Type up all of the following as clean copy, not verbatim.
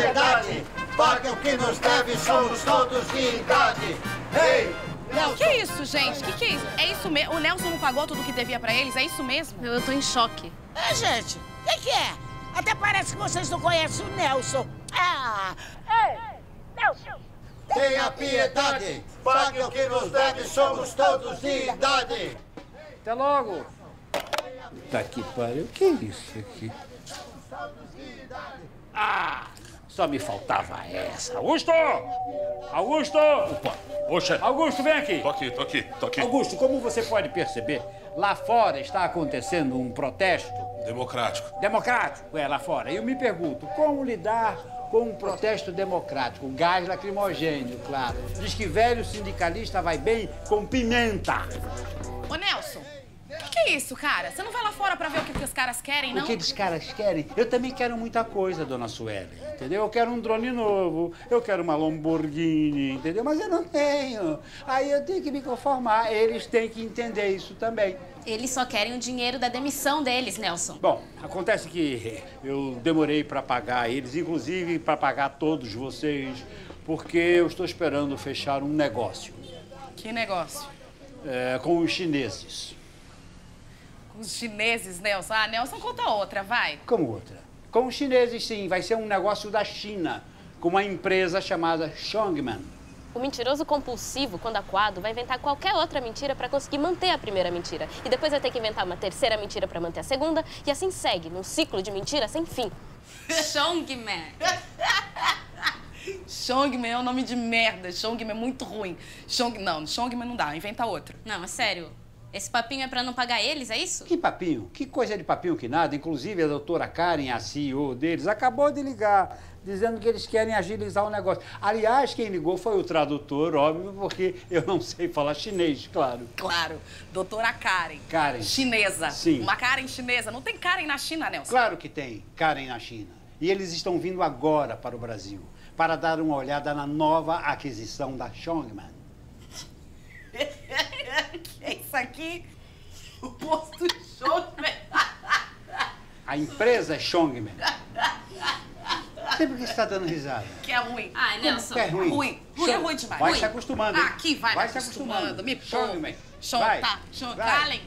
verdade, pague o que nos deve, somos todos de idade. Ei, Nelson! Que isso, gente? Que é isso? É isso mesmo? O Nelson não pagou tudo que devia pra eles? É isso mesmo? Eu tô em choque. É, gente, o que é? Até parece que vocês não conhecem o Nelson. Ah! Ei, Nelson! Tenha piedade, pague o que nos deve, somos todos de idade. Até logo! Tá que pariu, o que é isso aqui? Ah, só me faltava essa. Augusto! Augusto! Opa. Oxa. Augusto, vem aqui. Tô aqui. Augusto, como você pode perceber, lá fora está acontecendo um protesto... Democrático. Democrático, lá fora. E eu me pergunto, como lidar com um protesto democrático, gás lacrimogênio, claro. Diz que velho sindicalista vai bem com pimenta. Ô, Nelson, o que é isso, cara? Você não vai lá fora pra ver o que os caras querem, não? O que os caras querem? Eu também quero muita coisa, dona Sueli, entendeu? Eu quero um drone novo, eu quero uma Lamborghini, entendeu? Mas eu não tenho. Aí eu tenho que me conformar, eles têm que entender isso também. Eles só querem o dinheiro da demissão deles, Nelson. Bom, acontece que eu demorei para pagar eles, inclusive para pagar todos vocês, porque eu estou esperando fechar um negócio. Que negócio? É, com os chineses. Com os chineses, Nelson? Ah, Nelson, conta outra, vai. Como outra? Com os chineses, sim. Vai ser um negócio da China, com uma empresa chamada Chongman. O mentiroso compulsivo, quando acuado, vai inventar qualquer outra mentira para conseguir manter a primeira mentira. E depois vai ter que inventar uma terceira mentira para manter a segunda. E assim segue, num ciclo de mentira sem fim. Chongman. Chongman é um nome de merda. Chongman é muito ruim. Não, Chongman não dá. Inventa outro. Não, é sério. Esse papinho é pra não pagar eles, é isso? Que papinho? Que coisa de papinho que nada. Inclusive, a doutora Karen, a CEO deles, acabou de ligar, dizendo que eles querem agilizar o negócio. Aliás, quem ligou foi o tradutor, óbvio, porque eu não sei falar chinês, claro. Claro. Doutora Karen. Karen. Chinesa. Sim. Uma Karen chinesa. Não tem Karen na China, Nelson? Claro que tem Karen na China. E eles estão vindo agora para o Brasil, para dar uma olhada na nova aquisição da Chongman. Que é isso aqui? O posto Chongman. A empresa é Chongman. Não sei por que você está dando risada. Que é ruim. Ah, Nelson. Que é ruim. Ruim é ruim demais. Vai se acostumando. Hein? Aqui vai se acostumando. Me Chongman.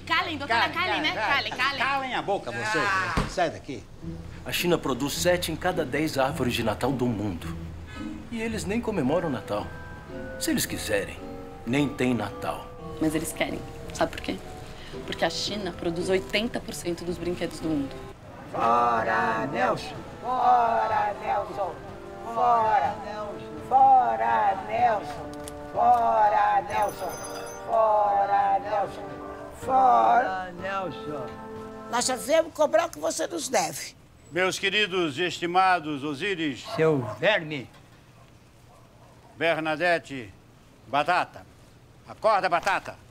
Calem, doutora Calem, né? Calem a boca, vocês. Ah. Sai daqui. A China produz 7 em cada 10 árvores de Natal do mundo. E eles nem comemoram o Natal. Se eles quiserem, nem tem Natal. Mas eles querem. Sabe por quê? Porque a China produz 80% dos brinquedos do mundo. Fora, Nelson! Fora, Nelson! Fora, Nelson! Fora, Nelson! Fora, Nelson! Fora, Nelson! Fora, Nelson! Nós já viemos cobrar o que você nos deve. Meus queridos e estimados Osíris... Seu verme! Bernadette... Batata! Acorda, Batata!